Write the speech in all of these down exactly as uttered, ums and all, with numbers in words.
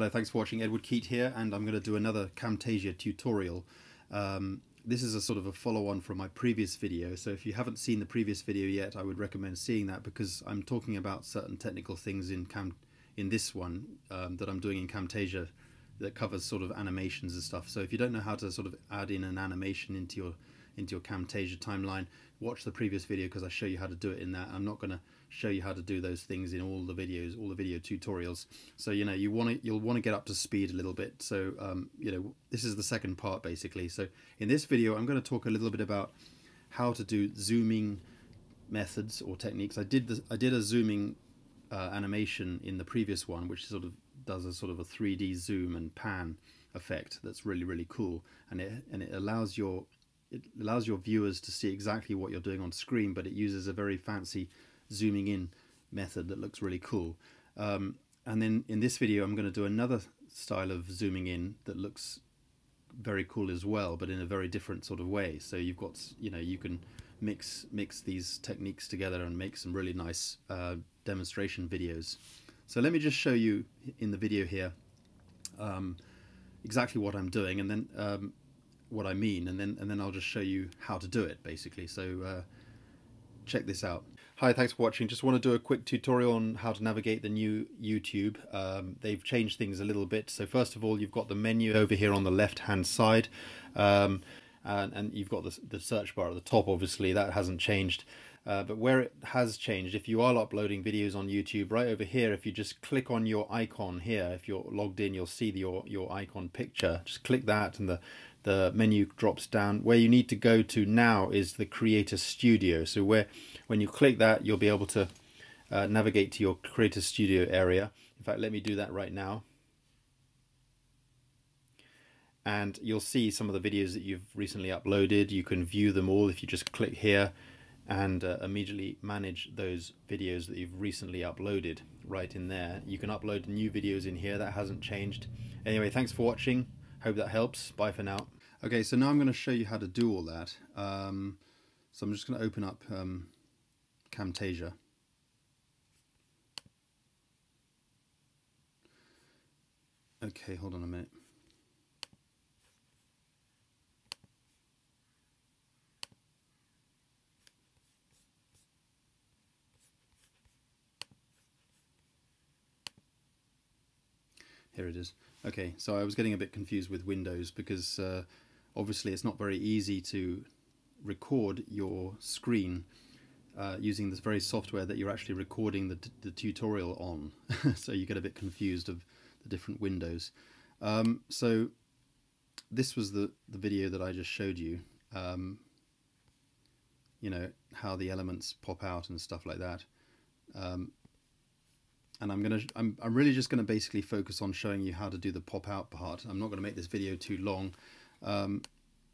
Hello, thanks for watching. Edward Keyte here, and I'm going to do another Camtasia tutorial. Um, this is a sort of a follow-on from my previous video, so if you haven't seen the previous video yet, I would recommend seeing that because I'm talking about certain technical things in Cam in this one um, that I'm doing in Camtasia that covers sort of animations and stuff. So if you don't know how to sort of add in an animation into your into your Camtasia timeline, watch the previous video because I show you how to do it in that. I'm not going to show you how to do those things in all the videos, all the video tutorials. So you know you want to you'll want to get up to speed a little bit. So um, you know this is the second part basically. So in this video, I'm going to talk a little bit about how to do zooming methods or techniques. I did this, I did a zooming uh, animation in the previous one, which sort of does a sort of a three D zoom and pan effect that's really really cool, and it and it allows your It allows your viewers to see exactly what you're doing on screen, but it uses a very fancy zooming in method that looks really cool. Um, and then in this video, I'm going to do another style of zooming in that looks very cool as well, but in a very different sort of way. So you've got, you know, you can mix mix these techniques together and make some really nice uh, demonstration videos. So let me just show you in the video here um, exactly what I'm doing, and then um, what I mean, and then and then I'll just show you how to do it basically. So uh, check this out. Hi, thanks for watching. Just want to do a quick tutorial on how to navigate the new YouTube. Um, they've changed things a little bit. So first of all, you've got the menu over here on the left hand side, um, and, and you've got the, the search bar at the top. Obviously that hasn't changed, uh, but where it has changed, if you are uploading videos on YouTube, right over here, if you just click on your icon here, if you're logged in, you'll see the, your your icon picture. Just click that and the the menu drops down. Where you need to go to now is the Creator Studio. So where when you click that, you'll be able to uh, navigate to your Creator Studio area. In fact, let me do that right now, and you'll see some of the videos that you've recently uploaded. You can view them all if you just click here and uh, immediately manage those videos that you've recently uploaded right in there. You can upload new videos in here. That hasn't changed. Anyway, thanks for watching. Hope that helps. Bye for now. Okay, so now I'm going to show you how to do all that. Um, so I'm just going to open up um, Camtasia. Okay, hold on a minute. Here it is. Okay, so I was getting a bit confused with Windows because uh, obviously it's not very easy to record your screen uh, using this very software that you're actually recording the, the tutorial on. So you get a bit confused of the different windows. Um, so this was the, the video that I just showed you, um, you know, how the elements pop out and stuff like that. Um, And I'm gonna, I'm, I'm really just gonna basically focus on showing you how to do the pop out part. I'm not gonna make this video too long, um,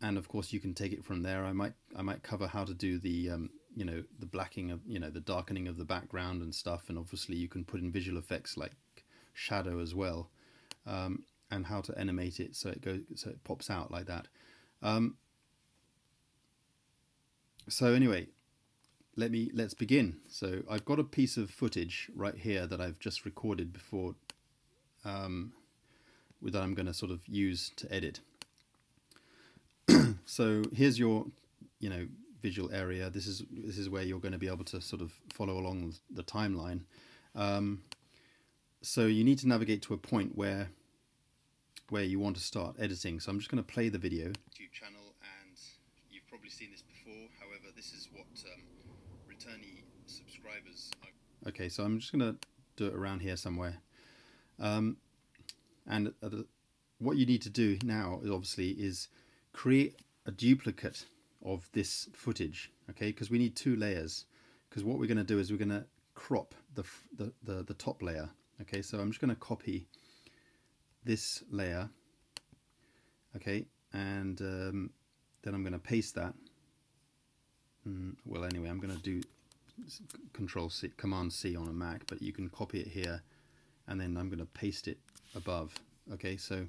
and of course you can take it from there. I might, I might cover how to do the, um, you know, the blacking of, you know, the darkening of the background and stuff. And obviously you can put in visual effects like shadow as well, um, and how to animate it so it goes, so it pops out like that. Um, so anyway. Let me let's begin. So I've got a piece of footage right here that I've just recorded before, um, that I'm going to sort of use to edit. So here's your, you know, visual area. This is this is where you're going to be able to sort of follow along the timeline. Um, so you need to navigate to a point where where you want to start editing. So I'm just going to play the video. YouTube channel, and you've probably seen this before. However, this is what. Um, subscribers. Okay, so I'm just gonna do it around here somewhere, um, and uh, what you need to do now is obviously is create a duplicate of this footage, okay, because we need two layers, because what we're gonna do is we're gonna crop the, the, the, the top layer. Okay, so I'm just gonna copy this layer, okay, and um, then I'm gonna paste that. Mm, well, anyway, I'm gonna do Control C, Command C on a Mac, but you can copy it here, and then I'm going to paste it above. Okay, so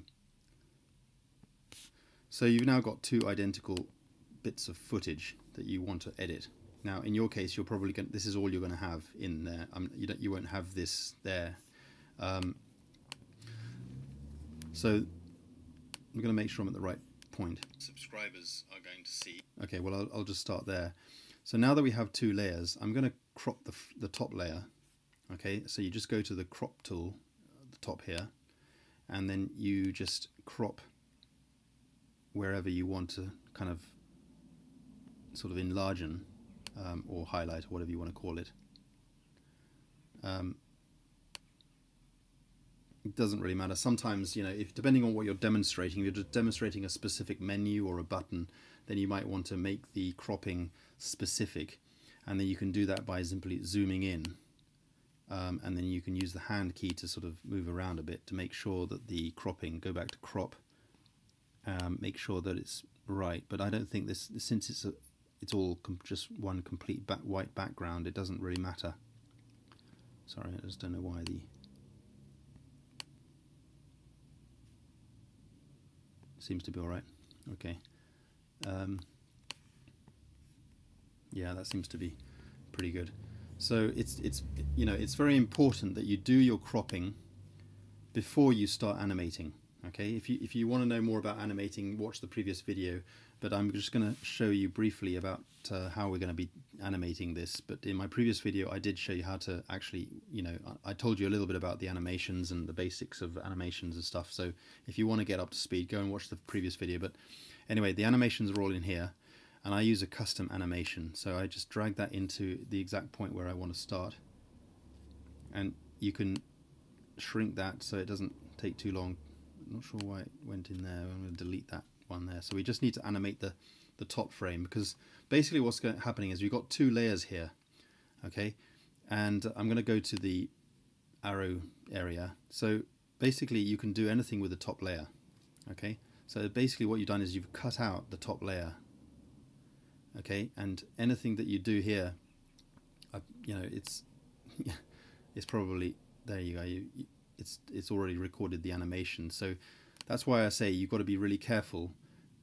so you've now got two identical bits of footage that you want to edit. Now, in your case, you're probably going. This is all you're going to have in there. Um, you don't. You won't have this there. Um, So I'm going to make sure I'm at the right point. Subscribers are going to see. Okay, well, I'll, I'll just start there. So now that we have two layers, I'm going to crop the, the top layer. Okay, so you just go to the crop tool at the top here, and then you just crop wherever you want to kind of sort of enlarge um, or highlight or whatever you want to call it. Um, it doesn't really matter. Sometimes, you know, if depending on what you're demonstrating, if you're just demonstrating a specific menu or a button, then you might want to make the cropping specific, and then you can do that by simply zooming in, um, and then you can use the hand key to sort of move around a bit to make sure that the cropping, go back to crop, um, make sure that it's right. But I don't think this, since it's a, it's all com just one complete back white background, it doesn't really matter. Sorry, I just don't know why the... Seems to be all right. Okay. Um, yeah, that seems to be pretty good. So it's it's you know it's very important that you do your cropping before you start animating. Okay. If you if you want to know more about animating, watch the previous video. But I'm just going to show you briefly about uh, how we're going to be animating this. But in my previous video, I did show you how to actually, you know, I, I told you a little bit about the animations and the basics of animations and stuff. So if you want to get up to speed, go and watch the previous video. But anyway, the animations are all in here, and I use a custom animation. So I just drag that into the exact point where I want to start. And you can shrink that so it doesn't take too long. I'm not sure why it went in there. I'm going to delete that one there. So we just need to animate the the top frame, because basically what's going, happening is we've got two layers here, okay? And I'm going to go to the arrow area. So basically you can do anything with the top layer, okay? So basically what you've done is you've cut out the top layer, okay? And anything that you do here, I, you know, it's it's probably, there you go. You, it's it's already recorded the animation. So that's why I say you've got to be really careful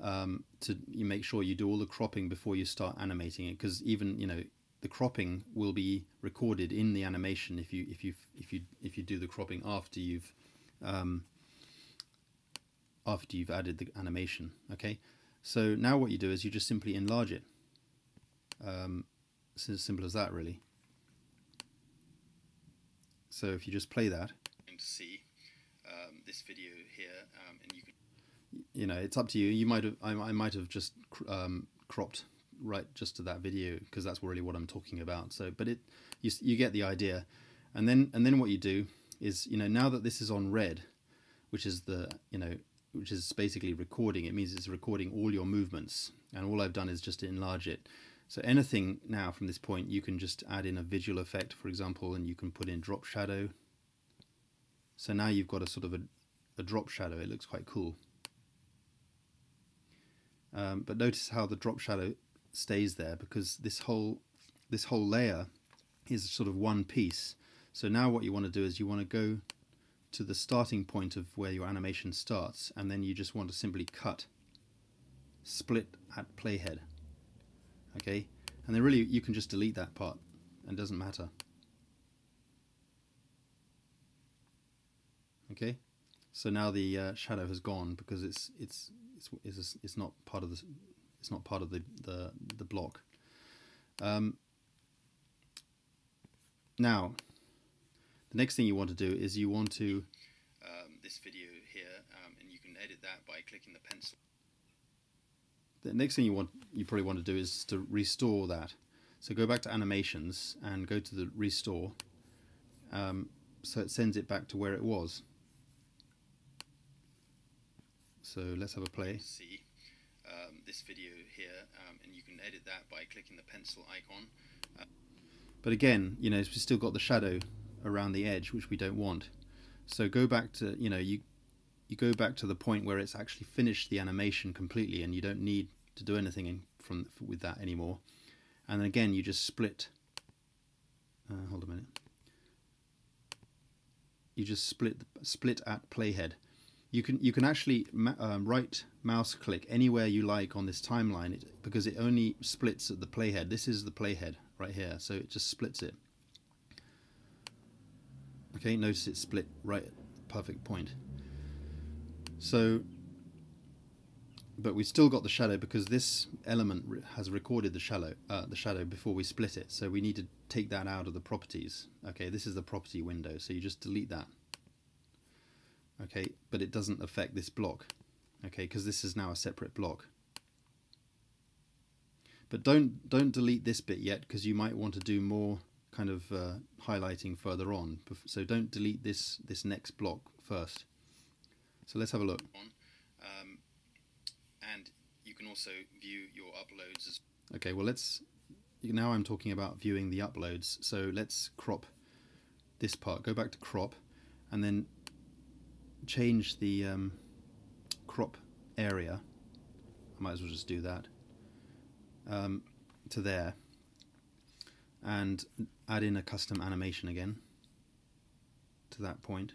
um, to you make sure you do all the cropping before you start animating it, because even you know the cropping will be recorded in the animation if you if you if you if you do the cropping after you've um, after you've added the animation. Okay, so now what you do is you just simply enlarge it. Um, it's as simple as that, really. So if you just play that. See. Um, this video here, um, and you can, you know, it's up to you. You might have, I, I might have just cr um, cropped right just to that video, because that's really what I'm talking about. So, but it, you you get the idea, and then and then what you do is, you know, now that this is on red, which is the, you know, which is basically recording. It means it's recording all your movements, and all I've done is just enlarge it. So anything now from this point, you can just add in a visual effect, for example, and you can put in drop shadow. So now you've got a sort of a, a drop shadow. It looks quite cool. Um, but notice how the drop shadow stays there, because this whole this whole layer is sort of one piece. So now what you want to do is you want to go to the starting point of where your animation starts, and then you just want to simply cut, split at playhead. Okay, and then really you can just delete that part, and it doesn't matter. Okay, so now the uh, shadow has gone, because it's it's it's it's it's not part of the it's not part of the the the block. Um, now, the next thing you want to do is you want to um, this video here, um, and you can edit that by clicking the pencil. The next thing you want you probably want to do is to restore that. So go back to animations and go to the restore, um, so it sends it back to where it was. So let's have a play. See um, this video here, um, and you can edit that by clicking the pencil icon. Uh, but again, you know, we've still got the shadow around the edge, which we don't want. So go back to, you know, you you go back to the point where it's actually finished the animation completely, and you don't need to do anything in, from with that anymore. And then again, you just split. Uh, hold a minute. You just split split at playhead. You can you can actually ma um, right mouse click anywhere you like on this timeline, it, because it only splits at the playhead. This is the playhead right here, so it just splits it. Okay, notice it split right at the perfect point. So, but we still got the shadow because this element has recorded the shadow, uh, the shadow before we split it. So we need to take that out of the properties. Okay, this is the property window. So you just delete that. Okay, but it doesn't affect this block. Okay, because this is now a separate block. But don't don't delete this bit yet, because you might want to do more kind of uh, highlighting further on. So don't delete this this next block first. So let's have a look. Um, and you can also view your uploads as okay. Well, let's now I'm talking about viewing the uploads. So let's crop this part. Go back to crop, and then change the um, crop area. I might as well just do that um, to there, and add in a custom animation again to that point.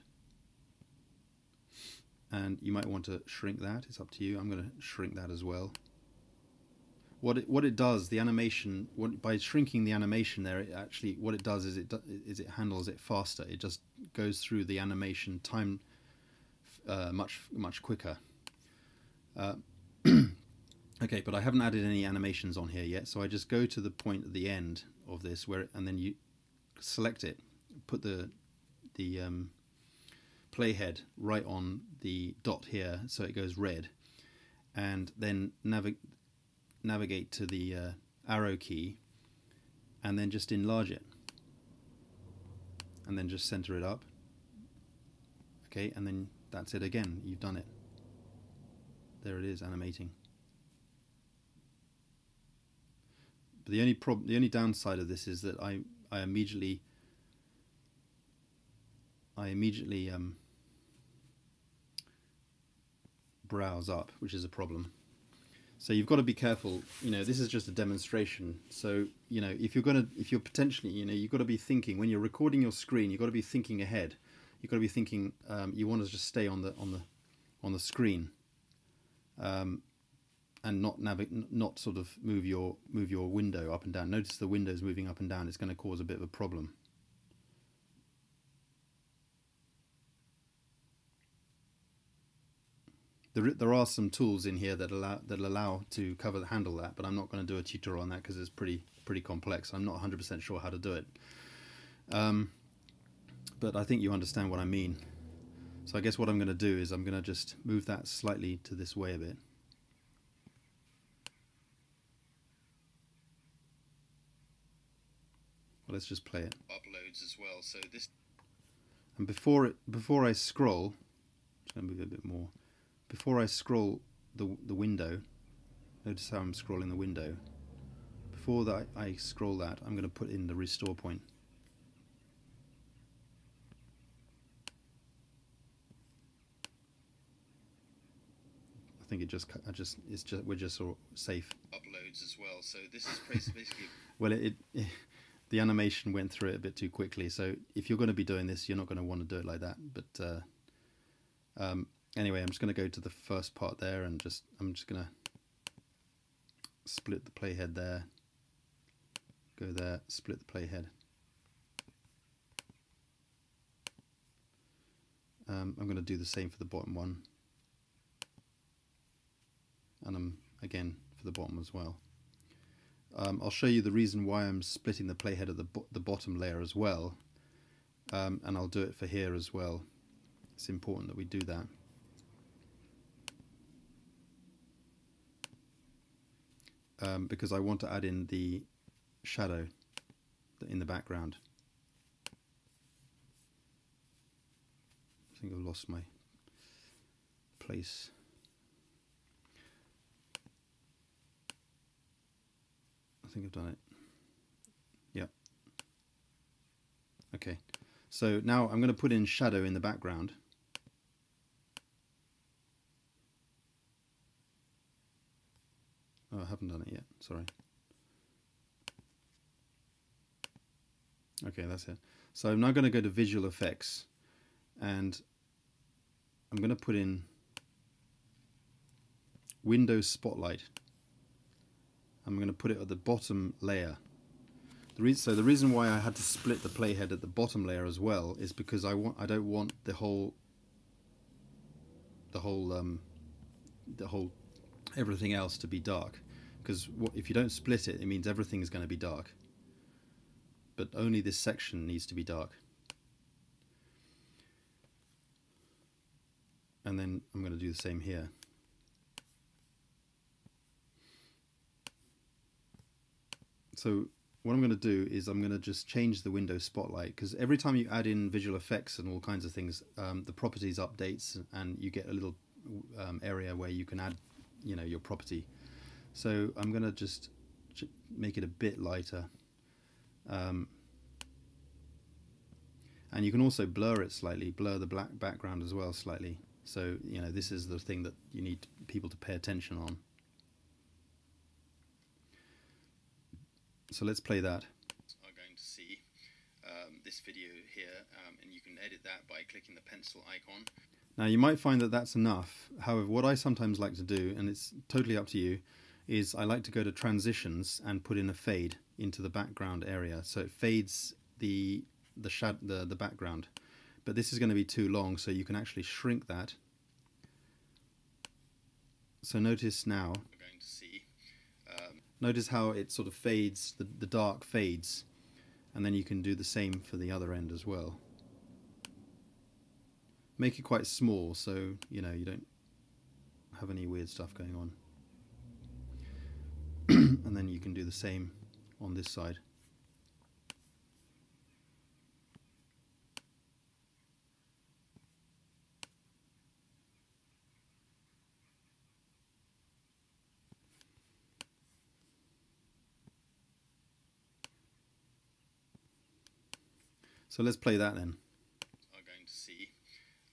And you might want to shrink that. It's up to you. I'm going to shrink that as well. What it, what it does, the animation, what, by shrinking the animation there, it actually what it does is it do, is it handles it faster. It just goes through the animation time uh, much much quicker. Uh, okay, but I haven't added any animations on here yet, so I just go to the point at the end of this where, and then you select it, put the the um, playhead right on the dot here so it goes red, and then navig navigate to the uh, arrow key and then just enlarge it and then just center it up. Okay, and then that's it again, you've done it. There it is, animating. But the only problem, the only downside of this is that I I immediately I immediately um, browse up, which is a problem. So you've got to be careful. You know, this is just a demonstration. So you know, if you're gonna, if you're potentially, you know, you've got to be thinking when you're recording your screen. You've got to be thinking ahead. You've got to be thinking. Um, you want to just stay on the on the on the screen, um, and not navig not sort of move your move your window up and down. Notice the window's moving up and down. It's going to cause a bit of a problem. There, there are some tools in here that allow that allow to cover handle that, but I'm not going to do a tutorial on that because it's pretty pretty complex. I'm not one hundred percent sure how to do it, um, but I think you understand what I mean. So I guess what I'm going to do is I'm going to just move that slightly to this way a bit. Well, let's just play it. Uploads as well. So this, and before it before I scroll, I'm going to move it a bit more. Before I scroll the, the window, notice how I'm scrolling the window. Before that, I scroll that, I'm going to put in the restore point. I think it just, I just, it's just, we're just sort of safe. Uploads as well. So this is basically. Well, it, it, the animation went through it a bit too quickly. So if you're going to be doing this, you're not going to want to do it like that. But. Uh, um, Anyway, I'm just going to go to the first part there and just I'm just going to split the playhead there, go there, split the playhead. Um, I'm going to do the same for the bottom one, and I'm again for the bottom as well. Um, I'll show you the reason why I'm splitting the playhead at the bo the bottom layer as well, um, and I'll do it for here as well. It's important that we do that. Um, because I want to add in the shadow in the background. I think I've lost my place. I think I've done it. Yeah. Okay. So now I'm going to put in shadow in the background. Oh, I haven't done it yet, sorry. Okay, that's it. So I'm now going to go to visual effects and I'm going to put in Windows Spotlight. I'm going to put it at the bottom layer. The reason, so the reason why I had to split the playhead at the bottom layer as well is because I want I don't want the whole the whole um, the whole everything else to be dark, because if you don't split it, it means everything is going to be dark, but only this section needs to be dark. And then I'm going to do the same here. So what I'm going to do is I'm going to just change the Windows Spotlight, because every time you add in visual effects and all kinds of things, um, the properties updates and you get a little um, area where you can add, you know, your property. So I'm going to just ch make it a bit lighter. Um, and you can also blur it slightly, blur the black background as well slightly. So, you know, this is the thing that you need people to pay attention on. So let's play that. Are going to see um, this video here, um, and you can edit that by clicking the pencil icon. Now you might find that that's enough. However, what I sometimes like to do, and it's totally up to you, is I like to go to transitions and put in a fade into the background area, so it fades the the shad the the background. But this is going to be too long, so you can actually shrink that. So notice now. We're going to see. Um, Notice how it sort of fades, the, the dark fades, and then you can do the same for the other end as well. Make it quite small so, you know, you don't have any weird stuff going on. And then you can do the same on this side. So let's play that then. Are going to see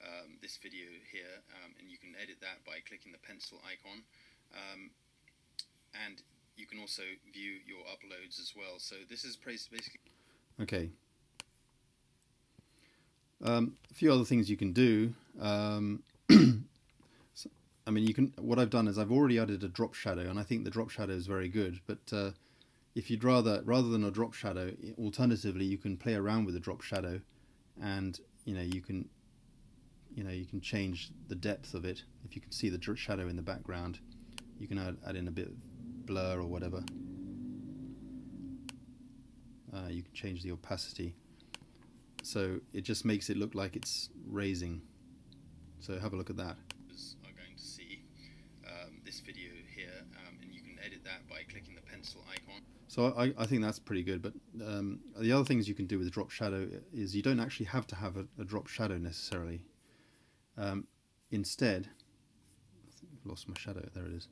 um, this video here, um, and you can edit that by clicking the pencil icon, um, and you can also view your uploads as well. So this is basically. Okay. Um, a few other things you can do. Um, so, I mean, you can. What I've done is I've already added a drop shadow, and I think the drop shadow is very good, but. Uh, If you'd rather, rather than a drop shadow, alternatively you can play around with a drop shadow, and you know you can, you know you can change the depth of it. If you can see the drop shadow in the background, you can add, add in a bit of blur or whatever. Uh, you can change the opacity, so it just makes it look like it's raising. So have a look at that. Are going to see um, this video here, um, and you can edit that by clicking the pencil icon. So I, I think that's pretty good, but um, the other things you can do with drop shadow is you don't actually have to have a, a drop shadow necessarily. Um, instead, I lost my shadow, there it is.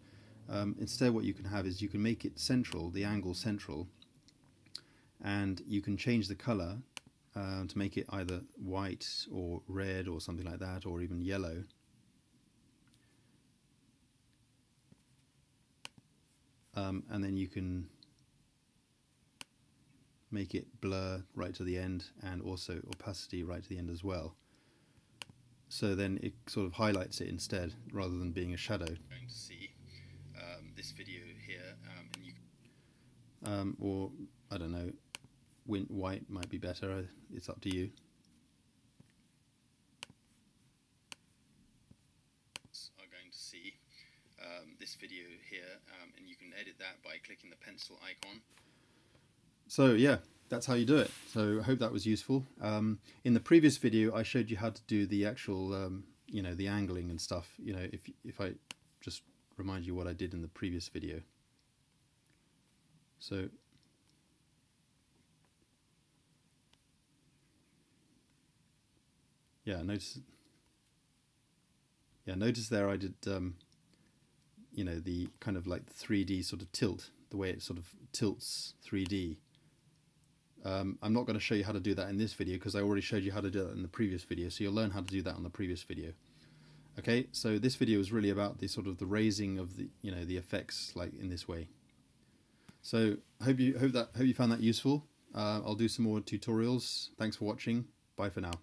Um, instead what you can have is you can make it central, the angle central, and you can change the colour uh, to make it either white or red or something like that, or even yellow. Um, and then you can make it blur right to the end, and also opacity right to the end as well. So then it sort of highlights it instead, rather than being a shadow. Going to see um, this video here, um, and you um, or I don't know, white might be better. It's up to you. Are going to see um, this video here, um, and you can edit that by clicking the pencil icon. So yeah, that's how you do it. So I hope that was useful. Um, in the previous video, I showed you how to do the actual, um, you know, the angling and stuff. You know, if if I just remind you what I did in the previous video. So. Yeah, notice. Yeah, notice there I did, um, you know, the kind of like three D sort of tilt, the way it sort of tilts three D. Um, I'm not going to show you how to do that in this video, because I already showed you how to do that in the previous video, so you'll learn how to do that on the previous video. Okay, so this video is really about the sort of the raising of the, you know, the effects like in this way. So hope you hope that hope you found that useful. Uh, I'll do some more tutorials. Thanks for watching. Bye for now.